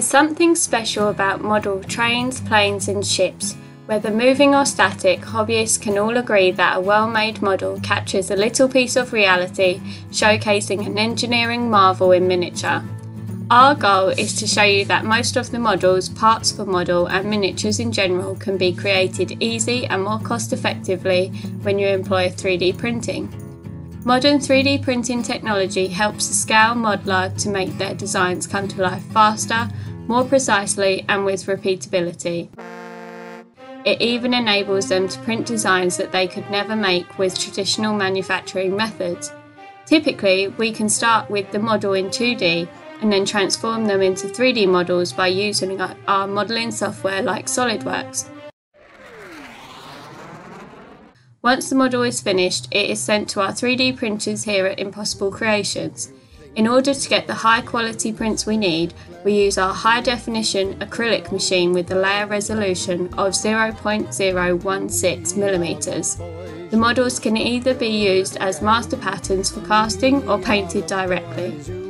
There's something special about model trains, planes and ships. Whether moving or static, hobbyists can all agree that a well-made model captures a little piece of reality, showcasing an engineering marvel in miniature. Our goal is to show you that most of the models, parts for model and miniatures in general can be created easy and more cost effectively when you employ 3D printing. Modern 3D printing technology helps the scale modeler to make their designs come to life faster, more precisely and with repeatability. It even enables them to print designs that they could never make with traditional manufacturing methods. Typically, we can start with the model in 2D and then transform them into 3D models by using our modelling software like SolidWorks. Once the model is finished, it is sent to our 3D printers here at Impossible Creations. In order to get the high quality prints we need, we use our high definition acrylic machine with a layer resolution of 0.016mm. The models can either be used as master patterns for casting or painted directly.